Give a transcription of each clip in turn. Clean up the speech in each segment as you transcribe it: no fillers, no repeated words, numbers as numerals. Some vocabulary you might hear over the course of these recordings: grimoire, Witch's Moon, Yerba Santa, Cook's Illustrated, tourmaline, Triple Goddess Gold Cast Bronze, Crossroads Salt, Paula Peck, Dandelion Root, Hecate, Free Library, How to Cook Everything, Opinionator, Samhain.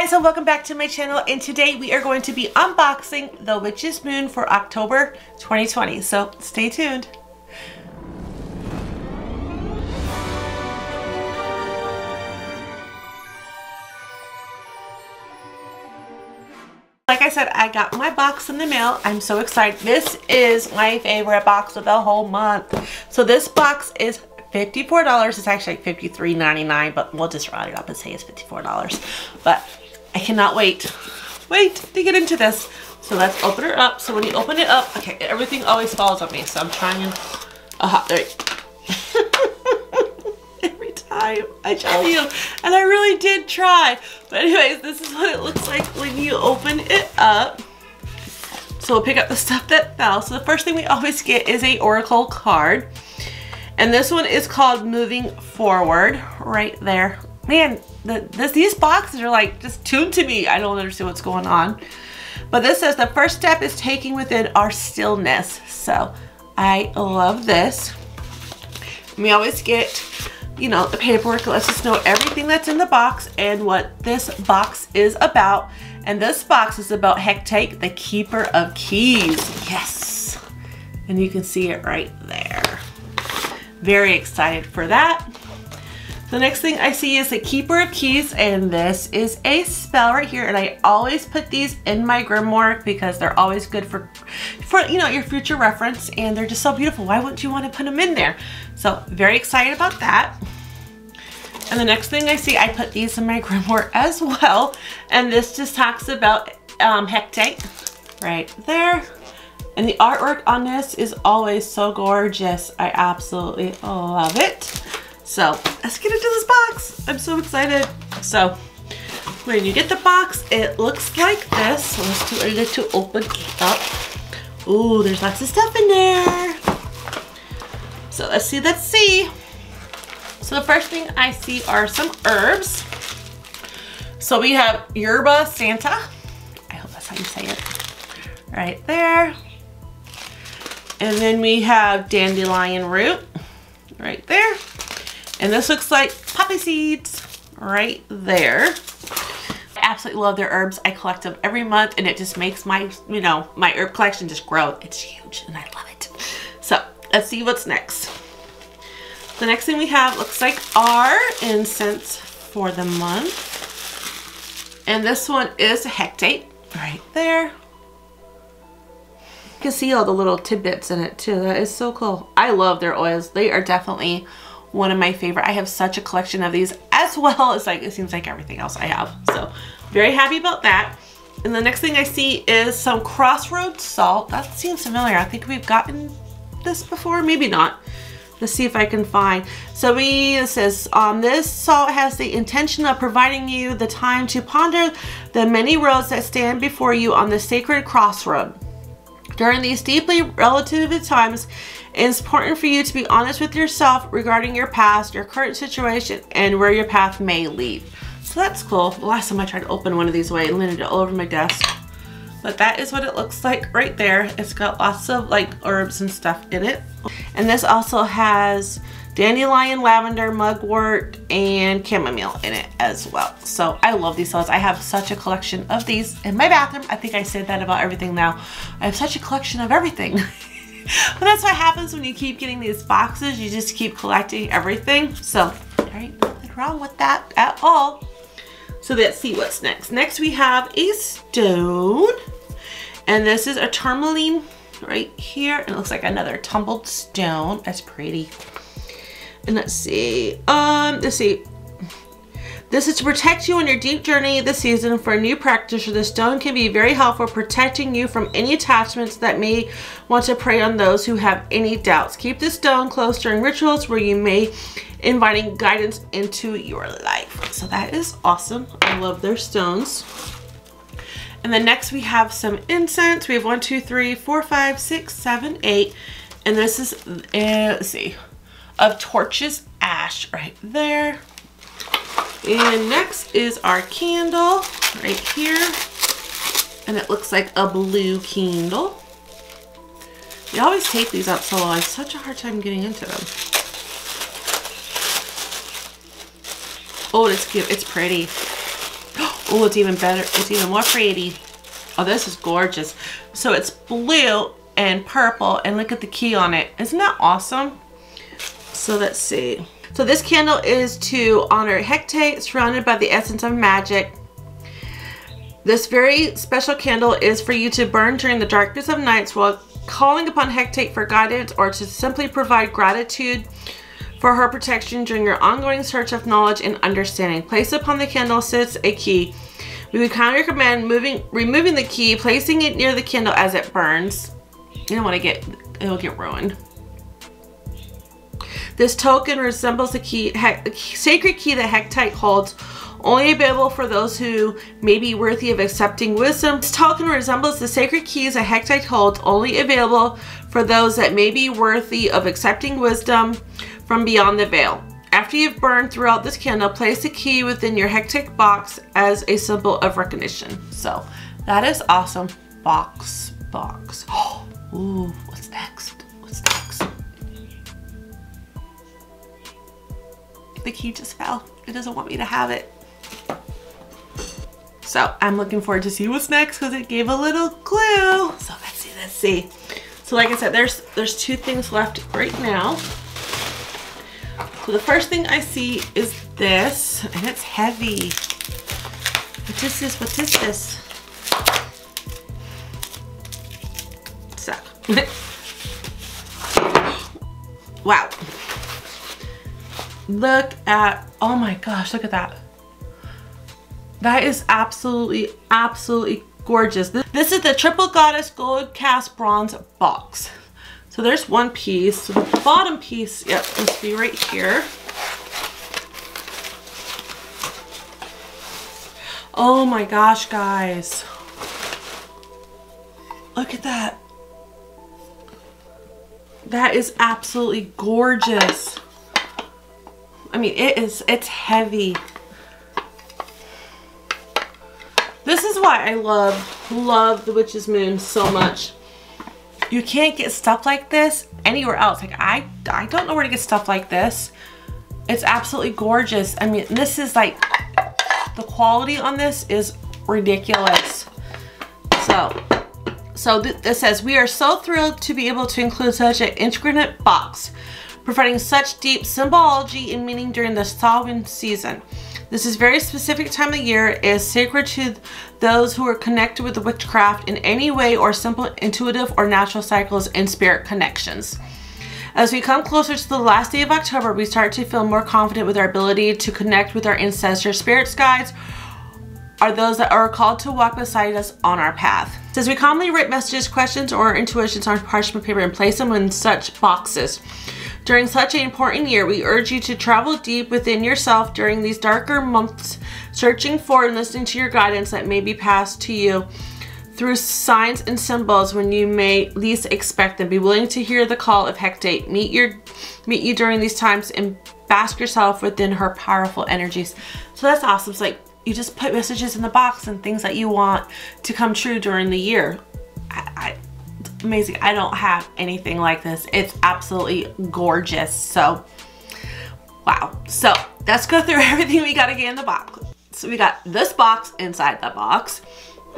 guys, and welcome back to my channel. And today we are going to be unboxing the Witch's Moon for October 2020, so stay tuned. Like I said, I got my box in the mail. I'm so excited. This is my favorite box of the whole month. So this box is $54. It's actually like $53.99, but we'll just round it up and say it's $54. But I cannot wait to get into this. So let's open it up. So when you open it up, okay, everything always falls on me. So I'm trying to, there every time I tell you, and I really did try. But anyways, this is what it looks like when you open it up. So we'll pick up the stuff that fell. So the first thing we always get is a oracle card. And this one is called Moving Forward, right there. Man, these boxes are like just tuned to me. I don't understand what's going on. But this says the first step is taking within our stillness. So I love this. We always get, you know, the paperwork lets us know everything that's in the box and what this box is about. And this box is about Hecate, the keeper of keys. Yes. And you can see it right there. Very excited for that. The next thing I see is the Keeper of Keys, and this is a spell right here, and I always put these in my grimoire because they're always good for you know, your future reference, and they're just so beautiful. Why wouldn't you want to put them in there? So very excited about that. And the next thing I see, I put these in my grimoire as well, and this just talks about Hecate right there. And the artwork on this is always so gorgeous. I absolutely love it. So let's get into this box. I'm so excited. So when you get the box, it looks like this. So let's do a little open up. Ooh, there's lots of stuff in there. So let's see, let's see. So the first thing I see are some herbs. So we have Yerba Santa. I hope that's how you say it. Right there. And then we have Dandelion Root right there. And this looks like poppy seeds right there. I absolutely love their herbs. I collect them every month, and it just makes my, you know, my herb collection just grow. It's huge and I love it. So let's see what's next. The next thing we have looks like our incense for the month. And this one is Hecate right there. You can see all the little tidbits in it too. That is so cool. I love their oils. They are definitely one of my favorite. I have such a collection of these, as well as like, it seems like everything else I have. So very happy about that. And the next thing I see is some Crossroads Salt. That seems familiar. I think we've gotten this before, maybe not. Let's see if I can find. So it says, this salt has the intention of providing you the time to ponder the many roads that stand before you on the sacred crossroad. During these deeply relative times, it's important for you to be honest with yourself regarding your past, your current situation, and where your path may lead. So that's cool. The last time I tried to open one of these away, I landed it all over my desk. But that is what it looks like right there. It's got lots of like herbs and stuff in it. And this also has dandelion, lavender, mugwort, and chamomile in it as well. So I love these oils. I have such a collection of these in my bathroom. I think I said that about everything now. I have such a collection of everything. But that's what happens when you keep getting these boxes. You just keep collecting everything. So there ain't nothing wrong with that at all. So let's see what's next. Next we have a stone. And this is a tourmaline right here. And it looks like another tumbled stone. That's pretty. And let's see. This is to protect you on your deep journey this season. For a new practitioner, the stone can be very helpful, protecting you from any attachments that may want to prey on those who have any doubts. Keep the stone close during rituals where you may inviting guidance into your life. So that is awesome. I love their stones. And then next we have some incense. We have 1, 2, 3, 4, 5, 6, 7, 8. And this is, let's see, of Torch's Ash right there. And next is our candle right here, and it looks like a blue candle. You always take these out so long. I have such a hard time getting into them. Oh, it's cute. It's pretty. Oh, it's even better. It's even more pretty. Oh, this is gorgeous. So it's blue and purple, and look at the key on it. Isn't that awesome? So let's see. So this candle is to honor Hecate, surrounded by the essence of magic. This very special candle is for you to burn during the darkness of nights while calling upon Hecate for guidance, or to simply provide gratitude for her protection during your ongoing search of knowledge and understanding. Placed upon the candle sits a key. We would kindly recommend removing the key, placing it near the candle as it burns. You don't want to get, it'll get ruined. This token resembles the key, sacred key that Hecate holds, only available for those who may be worthy of accepting wisdom. This token resembles the sacred keys that Hecate holds, only available for those that may be worthy of accepting wisdom from beyond the veil. After you've burned throughout this candle, place the key within your Hecate box as a symbol of recognition. So that is awesome. Box. Oh, ooh, what's next? The key just fell. It doesn't want me to have it. So I'm looking forward to see what's next because it gave a little clue. So let's see. So like I said, there's two things left right now. So the first thing I see is this, and it's heavy. What is this? So wow. Look at, oh my gosh, look at that. That is absolutely gorgeous. This is the Triple Goddess Gold Cast Bronze box. So there's one piece. So the bottom piece, yep, must be right here. Oh my gosh, guys. Look at that. That is absolutely gorgeous. I mean, it's heavy. This is why I love the Witch's Moon so much. You can't get stuff like this anywhere else. Like I don't know where to get stuff like this. It's absolutely gorgeous. I mean, this is like, the quality on this is ridiculous. So it says, we are so thrilled to be able to include such an intricate box, providing such deep symbology and meaning during the Samhain season. This is very specific time of year, is sacred to those who are connected with the witchcraft in any way or simple intuitive or natural cycles and spirit connections. As we come closer to the last day of October, we start to feel more confident with our ability to connect with our ancestors. Spirits, guides are those that are called to walk beside us on our path. As we commonly write messages, questions, or intuitions on parchment paper and place them in such boxes. During such an important year, we urge you to travel deep within yourself during these darker months, searching for and listening to your guidance that may be passed to you through signs and symbols when you may least expect them. Be willing to hear the call of Hecate. Meet you during these times and bask yourself within her powerful energies. So that's awesome. It's like you just put messages in the box and things that you want to come true during the year. Amazing. I don't have anything like this. It's absolutely gorgeous. So wow. So let's go through everything we got to get in the box. So we got this box inside the box.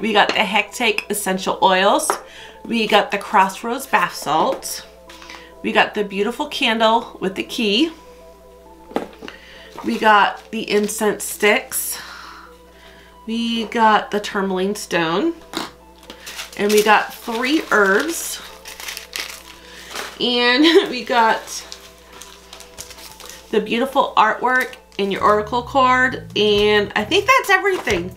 We got the Hecate essential oils. We got the Crossroads bath salt. We got the beautiful candle with the key. We got the incense sticks. We got the tourmaline stone. And we got 3 herbs, and we got the beautiful artwork and your oracle card, and I think that's everything.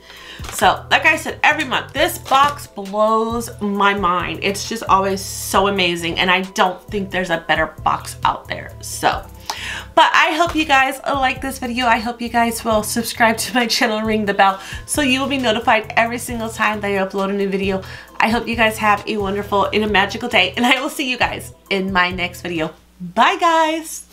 So like I said, every month this box blows my mind. It's just always so amazing, and I don't think there's a better box out there. So but I hope you guys like this video. I hope you guys will subscribe to my channel and ring the bell so you will be notified every single time that I upload a new video. I hope you guys have a wonderful and a magical day, and I will see you guys in my next video. Bye, guys.